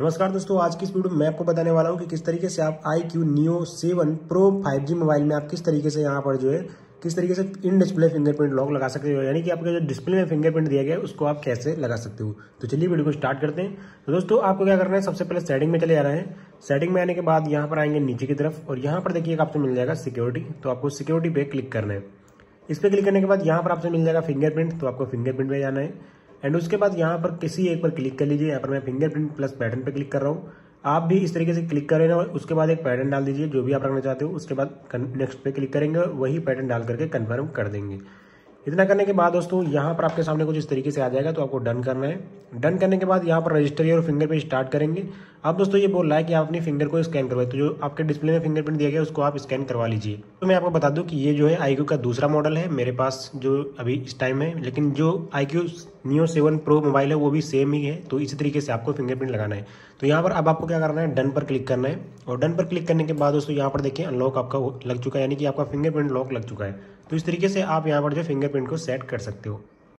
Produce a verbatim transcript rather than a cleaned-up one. नमस्कार दोस्तों, आज की इस वीडियो में आपको बताने वाला हूं कि किस तरीके से आप iQOO Neo seven pro five G mobile में आप किस तरीके से यहां पर जो है किस तरीके से इन डिस्प्ले फिंगरप्रिंट लॉक लगा सकते हो, यानी कि आपके जो डिस्प्ले में फिंगरप्रिंट दिया गया है उसको आप कैसे लगा सकते हो। तो चलिए वीडियो को स्टार्ट करते हैं। तो दोस्तों आपको क्या करना है, सबसे पहले सेटिंग में चले आ रहे हैं। सेटिंग में आने के बाद यहाँ पर आएंगे नीचे की तरफ और यहाँ पर देखिएगा आपको मिल जाएगा सिक्योरिटी। तो आपको सिक्योरिटी पे क्लिक करना है। इस पर क्लिक करने के बाद यहाँ पर आपसे मिल जाएगा फिंगरप्रिंट, तो आपको फिंगरप्रिंट में जाना है एंड उसके बाद यहाँ पर किसी एक पर क्लिक कर लीजिए। यहाँ पर मैं फिंगरप्रिंट प्लस पैटर्न पे क्लिक कर रहा हूँ, आप भी इस तरीके से क्लिक करें और उसके बाद एक पैटर्न डाल दीजिए जो भी आप रखना चाहते हो। उसके बाद नेक्स्ट पे क्लिक करेंगे और वही पैटर्न डाल करके कन्फर्म कर देंगे। इतना करने के बाद दोस्तों यहाँ पर आपके सामने कुछ इस तरीके से आ जाएगा, तो आपको डन करना है। डन करने के बाद यहाँ पर रजिस्टर और फिंगर पे स्टार्ट करेंगे। अब दोस्तों ये बोल रहा है कि आप अपनी फिंगर को स्कैन करवाए, तो जो आपके डिस्प्ले में फिंगरप्रिंट दिया गया उसको आप स्कैन करवा लीजिए। तो मैं आपको बता दूं कि ये जो है iQOO का दूसरा मॉडल है मेरे पास जो अभी इस टाइम है, लेकिन जो iQOO Neo seven Pro mobile है वो भी सेम ही है। तो इसी तरीके से आपको फिंगरप्रिंट लगाना है। तो यहाँ पर अब आपको क्या करना है, डन पर क्लिक करना है। और डन पर क्लिक करने के बाद दोस्तों यहाँ पर देखिए अनलॉक आपका लग चुका है, यानी कि आपका फिंगरप्रिंट लॉक लग चुका है। तो इस तरीके से आप यहाँ पर जो फिंगरप्रिंट को सेट कर सकते हो।